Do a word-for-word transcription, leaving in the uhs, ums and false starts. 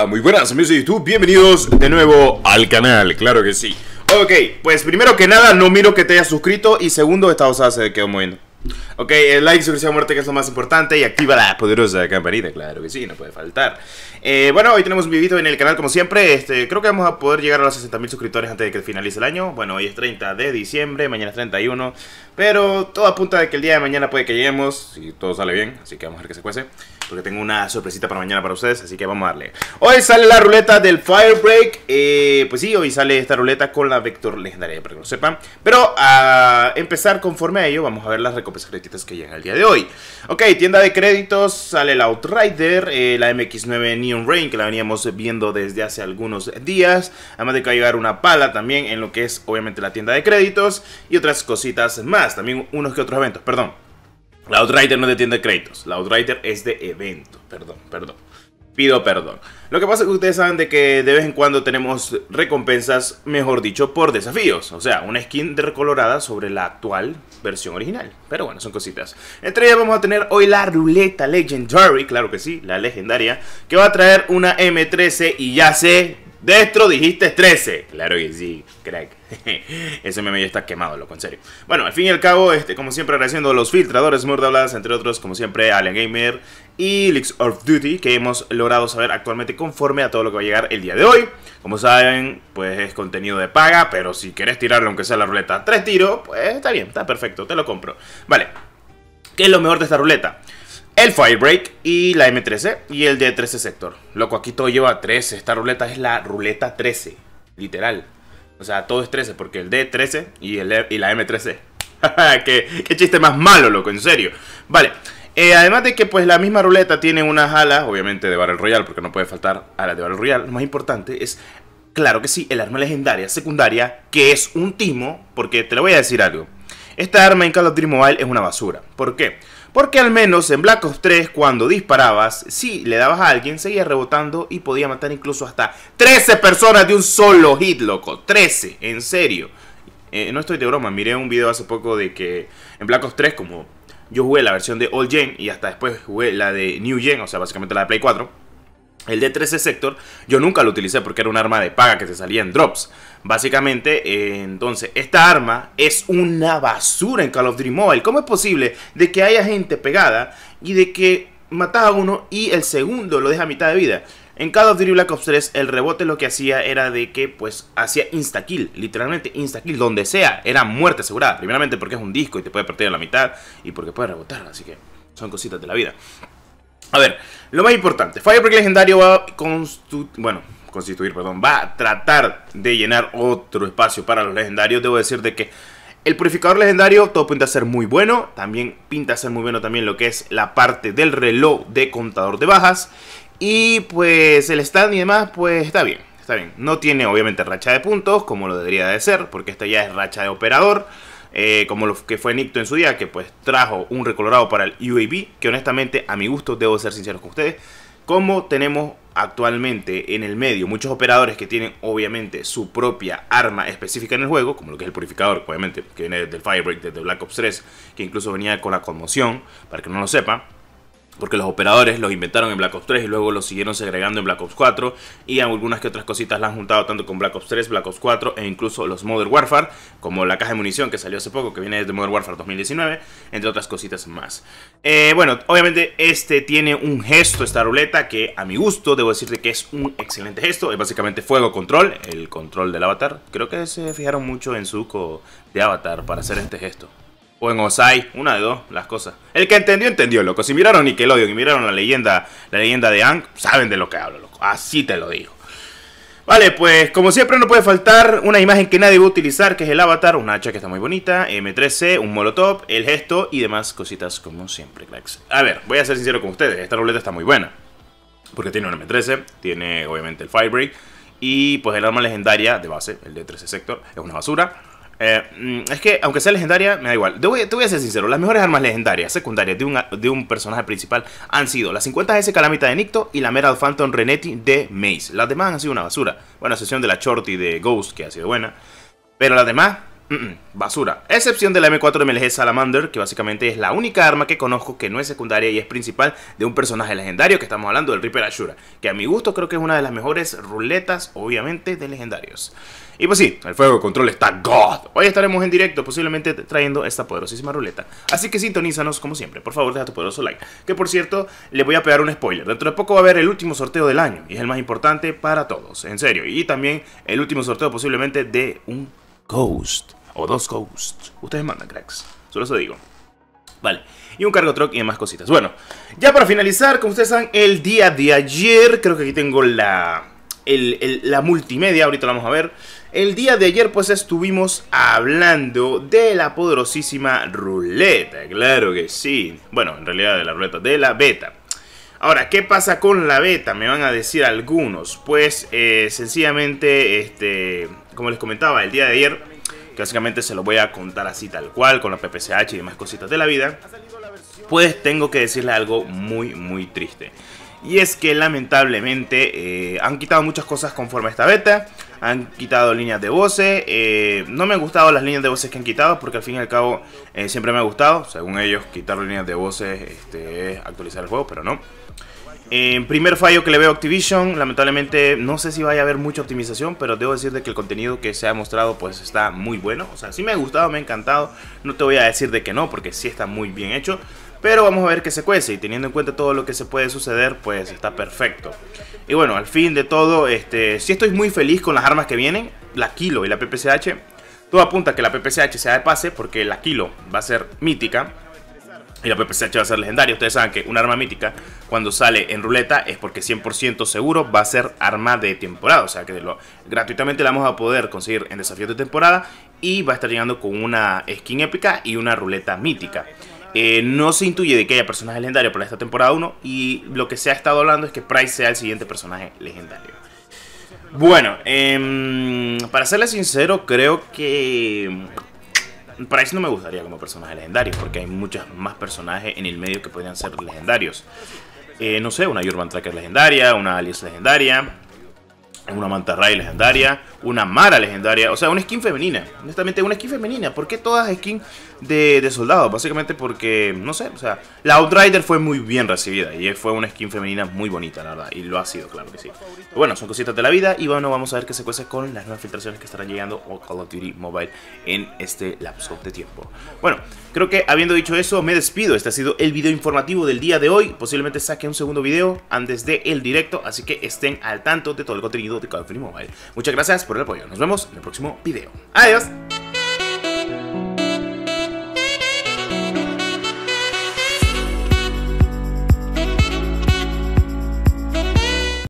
Hola, muy buenas amigos de YouTube, bienvenidos de nuevo al canal, claro que sí. Ok, pues primero que nada, no miro que te hayas suscrito y segundo, esta osada se quedó moviendo. Ok, el like, suscripción, muerte, que es lo más importante. Y activa la poderosa campanita, claro que sí, no puede faltar. eh, Bueno, hoy tenemos un vivito en el canal como siempre. Este, creo que vamos a poder llegar a los sesenta mil suscriptores antes de que finalice el año. Bueno, hoy es treinta de diciembre, mañana es treinta y uno. Pero todo apunta de que el día de mañana puede que lleguemos, si todo sale bien, así que vamos a ver que se cuece, porque tengo una sorpresita para mañana para ustedes, así que vamos a darle. Hoy sale la ruleta del Firebreak. eh, Pues sí, hoy sale esta ruleta con la Vector legendaria, para que lo sepan. Pero a empezar conforme a ello, vamos a ver las recompensas gratuitas que llegan el día de hoy. Ok, tienda de créditos, sale la Outrider, eh, la M X nueve Neon Rain, que la veníamos viendo desde hace algunos días. Además de que va a llegar una pala también en lo que es obviamente la tienda de créditos y otras cositas más, también unos que otros eventos, perdón. La Outrider no es de tienda de créditos, la Outrider es de evento, perdón, perdón, pido perdón. Lo que pasa es que ustedes saben de que de vez en cuando tenemos recompensas, mejor dicho, por desafíos. O sea, una skin de recolorada sobre la actual versión original. Pero bueno, son cositas. Entre ellas vamos a tener hoy la ruleta legendary, claro que sí, la legendaria, que va a traer una M trece y ya sé... Destro, dijiste trece. Claro que sí, crack. Ese meme ya está quemado, loco, en serio. Bueno, al fin y al cabo, este, como siempre agradeciendo a los filtradores Mordablas, entre otros, como siempre, Alien Gamer y Leaks of Duty, que hemos logrado saber actualmente conforme a todo lo que va a llegar el día de hoy. Como saben, pues es contenido de paga, pero si querés tirarlo aunque sea la ruleta tres tiros, pues está bien, está perfecto, te lo compro. Vale, ¿qué es lo mejor de esta ruleta? El Firebreak y la M trece y el D trece Sector. Loco, aquí todo lleva trece. Esta ruleta es la ruleta trece, literal. O sea, todo es trece porque el D trece y, el, y la M trece. ¿Qué, qué chiste más malo, loco, en serio. Vale, eh, además de que pues la misma ruleta tiene unas alas, obviamente de Barrel Royal, porque no puede faltar alas de Barrel Royal. Lo más importante es, claro que sí, el arma legendaria secundaria, que es un timo, porque te lo voy a decir algo. Esta arma en Call of Duty Mobile es una basura. ¿Por qué? Porque al menos en Black Ops tres, cuando disparabas, si le dabas a alguien, seguía rebotando y podía matar incluso hasta trece personas de un solo hit, loco. trece, en serio. Eh, no estoy de broma, miré un video hace poco de que en Black Ops tres, como yo jugué la versión de Old Gen y hasta después jugué la de New Gen, o sea, básicamente la de Play cuatro, el D trece Sector, yo nunca lo utilicé porque era un arma de paga que se salía en drops. Básicamente, eh, entonces, esta arma es una basura en Call of Duty Mobile. ¿Cómo es posible de que haya gente pegada y de que matas a uno y el segundo lo deja a mitad de vida? En Call of Duty Black Ops tres, el rebote lo que hacía era de que, pues, hacía insta-kill, literalmente insta-kill, donde sea, era muerte asegurada. Primeramente porque es un disco y te puede partir a la mitad y porque puede rebotar, así que son cositas de la vida. A ver, lo más importante, Firebreak legendario va a bueno, constituir, perdón, va a tratar de llenar otro espacio para los legendarios. Debo decir de que el purificador legendario, todo pinta a ser muy bueno. También pinta a ser muy bueno también lo que es la parte del reloj de contador de bajas. Y pues el stand y demás, pues está bien, está bien. No tiene obviamente racha de puntos como lo debería de ser, porque esta ya es racha de operador. Eh, como lo que fue Nicto en su día, que pues trajo un recolorado para el U A B, que honestamente, a mi gusto, debo ser sincero con ustedes, como tenemos actualmente en el medio muchos operadores que tienen obviamente su propia arma específica en el juego, como lo que es el purificador, obviamente, que viene del Firebreak, desde Black Ops tres, que incluso venía con la conmoción, para que no lo sepa, porque los operadores los inventaron en Black Ops tres y luego los siguieron segregando en Black Ops cuatro. Y algunas que otras cositas las han juntado tanto con Black Ops tres, Black Ops cuatro e incluso los Modern Warfare, como la caja de munición que salió hace poco, que viene desde Modern Warfare dos mil diecinueve, entre otras cositas más. eh, Bueno, obviamente este tiene un gesto, esta ruleta, que a mi gusto debo decirte que es un excelente gesto. Es básicamente fuego control, el control del avatar. Creo que se fijaron mucho en Zuko de Avatar para hacer este gesto, o en Osai, una de dos, las cosas. El que entendió, entendió, loco. Si miraron Nickelodeon y miraron la leyenda, la leyenda de Aang, saben de lo que hablo, loco. Así te lo digo. Vale, pues como siempre no puede faltar una imagen que nadie va a utilizar, que es el avatar, una hacha que está muy bonita, M trece, un molotov, el gesto y demás cositas como siempre, cracks. A ver, voy a ser sincero con ustedes, esta ruleta está muy buena, porque tiene un M trece, tiene obviamente el Firebreak y pues el arma legendaria de base, el D trece Sector, es una basura. Eh, es que, aunque sea legendaria, me da igual. Te voy, te voy a ser sincero, las mejores armas legendarias secundarias de un, de un personaje principal han sido la cincuenta S Calamita de Nicto y la Meral Phantom Renetti de Maze. Las demás han sido una basura. Bueno, a excepción de la Shorty de Ghost, que ha sido buena, pero las demás, Mm-mm, basura. A excepción de la M cuatro M L G Salamander, que básicamente es la única arma que conozco que no es secundaria y es principal de un personaje legendario, que estamos hablando del Reaper Ashura, que a mi gusto creo que es una de las mejores ruletas, obviamente, de legendarios. Y pues sí, el fuego de control está God. Hoy estaremos en directo, posiblemente trayendo esta poderosísima ruleta. Así que sintonízanos como siempre. Por favor, deja tu poderoso like. Que por cierto, le voy a pegar un spoiler. Dentro de poco va a haber el último sorteo del año, y es el más importante para todos, en serio. Y también el último sorteo posiblemente de un Ghost. O dos Ghosts. Ustedes mandan, cracks. Solo eso digo. Vale. Y un cargo truck y demás cositas. Bueno, ya para finalizar, como ustedes saben, el día de ayer, creo que aquí tengo la, el, el, la multimedia, ahorita la vamos a ver. El día de ayer pues estuvimos hablando de la poderosísima ruleta. Claro que sí. Bueno, en realidad de la ruleta, de la beta. Ahora, ¿qué pasa con la beta? Me van a decir algunos. Pues eh, sencillamente, este, como les comentaba el día de ayer, que básicamente se los voy a contar así tal cual, con la P P C H y demás cositas de la vida, pues tengo que decirles algo muy muy triste. Y es que lamentablemente eh, han quitado muchas cosas conforme a esta beta. Han quitado líneas de voces. eh, No me han gustado las líneas de voces que han quitado, porque al fin y al cabo eh, siempre me ha gustado, según ellos, quitar líneas de voces este, es actualizar el juego, pero no. Eh, primer fallo que le veo a Activision, lamentablemente no sé si vaya a haber mucha optimización, pero debo decir de que el contenido que se ha mostrado pues está muy bueno. O sea, sí me ha gustado, me ha encantado, no te voy a decir de que no, porque sí está muy bien hecho. Pero vamos a ver qué se cuece, y teniendo en cuenta todo lo que se puede suceder, pues está perfecto. Y bueno, al fin de todo, este, sí estoy muy feliz con las armas que vienen, la Kilo y la P P C H. Todo apunta a que la P P C H sea de pase, porque la Kilo va a ser mítica y la P P C H va a ser legendaria. Ustedes saben que una arma mítica cuando sale en ruleta es porque cien por ciento seguro va a ser arma de temporada. O sea que lo, gratuitamente la vamos a poder conseguir en desafíos de temporada, y va a estar llegando con una skin épica y una ruleta mítica. Eh, no se intuye de que haya personajes legendarios para esta temporada uno, y lo que se ha estado hablando es que Price sea el siguiente personaje legendario. Bueno, eh, para serles sincero, creo que Price no me gustaría como personaje legendario, porque hay muchos más personajes en el medio que podrían ser legendarios. Eh, no sé, una Urban Tracker legendaria, una Alice legendaria, una Manta Ray legendaria, una Mara legendaria, o sea, una skin femenina. Honestamente, una skin femenina. ¿Por qué todas skins de, de soldados? Básicamente porque, no sé, o sea, la Outrider fue muy bien recibida y fue una skin femenina muy bonita, la verdad. Y lo ha sido, claro que sí. Pero bueno, son cositas de la vida. Y bueno, vamos a ver qué se cuece con las nuevas filtraciones que estarán llegando a Call of Duty Mobile en este lapso de tiempo. Bueno, creo que habiendo dicho eso, me despido. Este ha sido el video informativo del día de hoy. Posiblemente saque un segundo video antes del directo, así que estén al tanto de todo el contenido de Call of Duty Mobile. Muchas gracias por el apoyo. Nos vemos en el próximo video. Adiós.